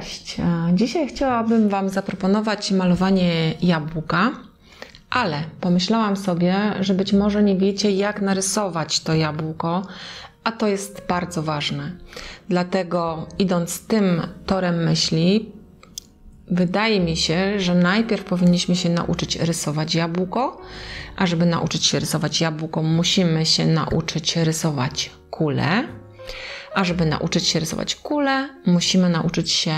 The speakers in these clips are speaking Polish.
Cześć! Dzisiaj chciałabym Wam zaproponować malowanie jabłka, ale pomyślałam sobie, że być może nie wiecie, jak narysować to jabłko, a to jest bardzo ważne. Dlatego idąc tym torem myśli, wydaje mi się, że najpierw powinniśmy się nauczyć rysować jabłko, a żeby nauczyć się rysować jabłko, musimy się nauczyć rysować kulę. A żeby nauczyć się rysować kulę, musimy nauczyć się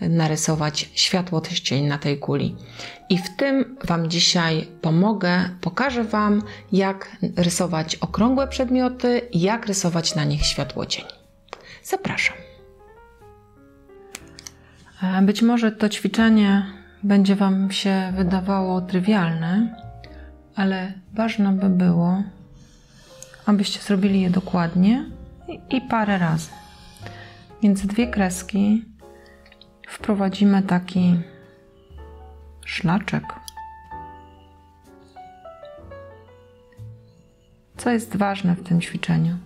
narysować światło-odcień na tej kuli. I w tym Wam dzisiaj pomogę, pokażę Wam, jak rysować okrągłe przedmioty, jak rysować na nich światło-cień. Zapraszam. Być może to ćwiczenie będzie Wam się wydawało trywialne, ale ważne by było, abyście zrobili je dokładnie i parę razy. Między dwie kreski wprowadzimy taki szlaczek, co jest ważne w tym ćwiczeniu.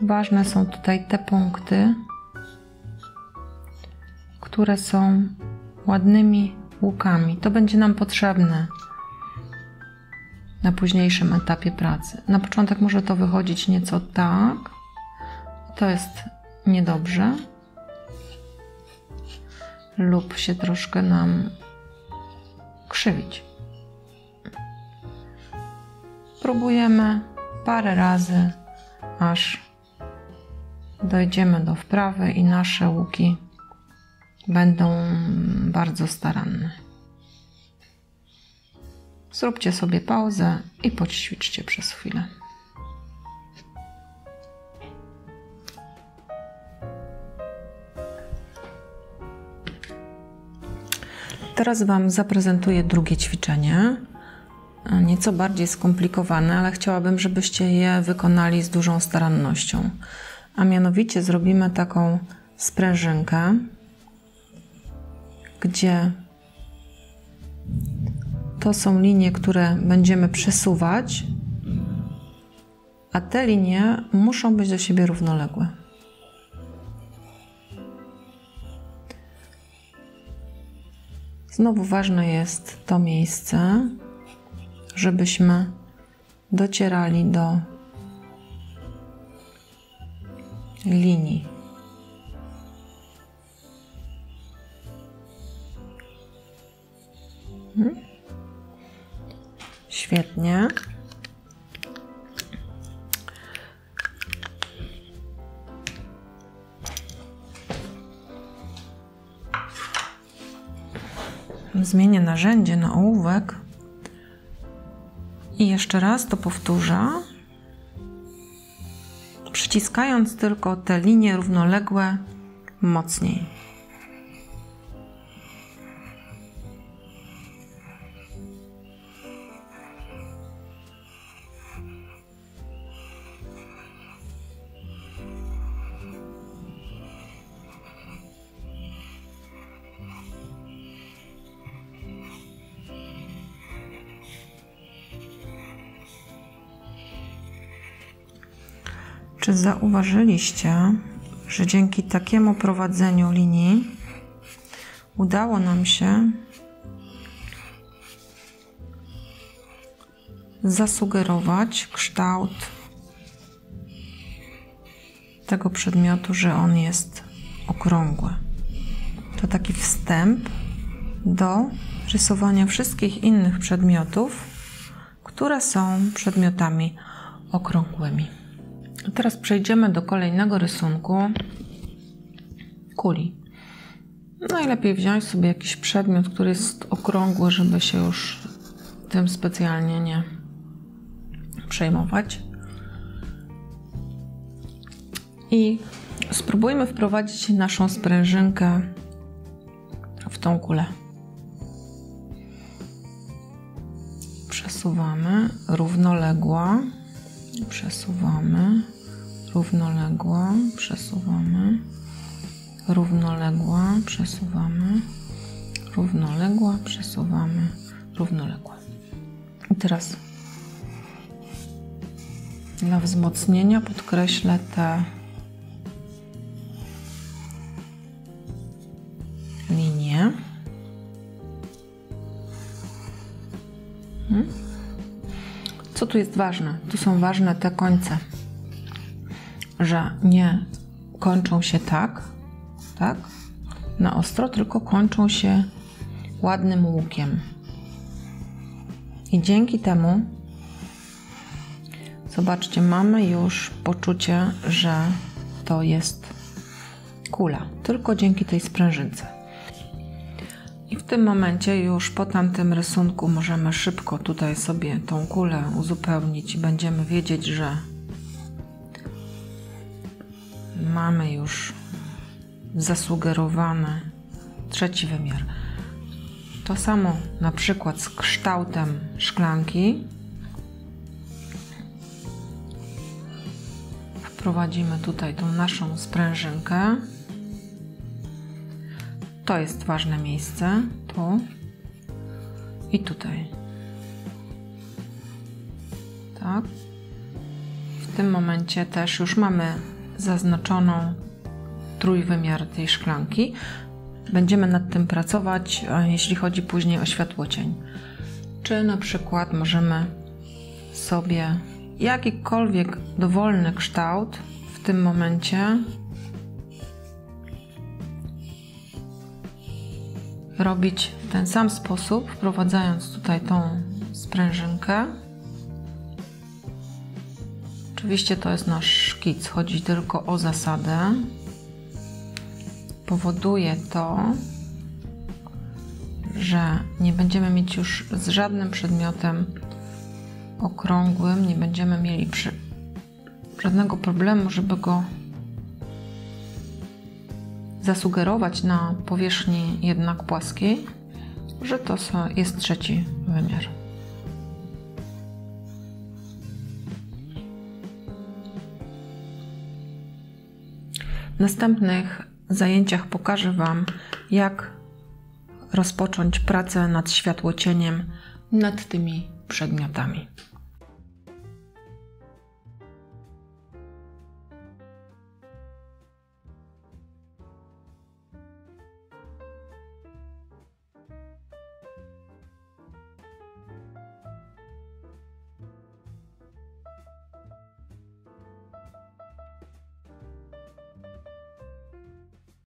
Ważne są tutaj te punkty, które są ładnymi łukami. To będzie nam potrzebne na późniejszym etapie pracy. Na początek może to wychodzić nieco tak, to jest niedobrze lub się troszkę nam krzywić. Próbujemy parę razy, aż dojdziemy do wprawy i nasze łuki będą bardzo staranne. Zróbcie sobie pauzę i poćwiczcie przez chwilę. Teraz Wam zaprezentuję drugie ćwiczenie, nieco bardziej skomplikowane, ale chciałabym, żebyście je wykonali z dużą starannością. A mianowicie zrobimy taką sprężynkę, gdzie to są linie, które będziemy przesuwać, a te linie muszą być do siebie równoległe. Znowu ważne jest to miejsce, żebyśmy docierali do linii. Świetnie. Zmienię narzędzie na ołówek i jeszcze raz to powtórzę, przyciskając tylko te linie równoległe mocniej. Czy zauważyliście, że dzięki takiemu prowadzeniu linii udało nam się zasugerować kształt tego przedmiotu, że on jest okrągły? To taki wstęp do rysowania wszystkich innych przedmiotów, które są przedmiotami okrągłymi. Teraz przejdziemy do kolejnego rysunku kuli. Najlepiej wziąć sobie jakiś przedmiot, który jest okrągły, żeby się już tym specjalnie nie przejmować. I spróbujmy wprowadzić naszą sprężynkę w tą kulę. Przesuwamy równoległa. Przesuwamy, równoległa, przesuwamy, równoległa, przesuwamy, równoległa, przesuwamy, równoległa. I teraz dla wzmocnienia podkreślę te Co tu jest ważne? Tu są ważne te końce, że nie kończą się tak, na ostro, tylko kończą się ładnym łukiem. I dzięki temu, zobaczcie, mamy już poczucie, że to jest kula, tylko dzięki tej sprężynce. I w tym momencie już po tamtym rysunku możemy szybko tutaj sobie tą kulę uzupełnić i będziemy wiedzieć, że mamy już zasugerowany trzeci wymiar. To samo na przykład z kształtem szklanki. Wprowadzimy tutaj tą naszą sprężynkę. To jest ważne miejsce, tu i tutaj. Tak. W tym momencie też już mamy zaznaczoną trójwymiar tej szklanki. Będziemy nad tym pracować, jeśli chodzi później o światłocień. Czy na przykład możemy sobie jakikolwiek dowolny kształt w tym momencie robić w ten sam sposób, wprowadzając tutaj tą sprężynkę. Oczywiście to jest nasz szkic, chodzi tylko o zasadę. Powoduje to, że nie będziemy mieć już z żadnym przedmiotem okrągłym, nie będziemy mieli żadnego problemu, żeby go zasugerować na powierzchni jednak płaskiej, że to jest trzeci wymiar. W następnych zajęciach pokażę Wam, jak rozpocząć pracę nad światłocieniem nad tymi przedmiotami.